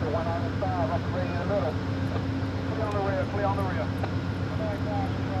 Pressure 195 up the radio in the middle. Put it on the rear, clear on the rear.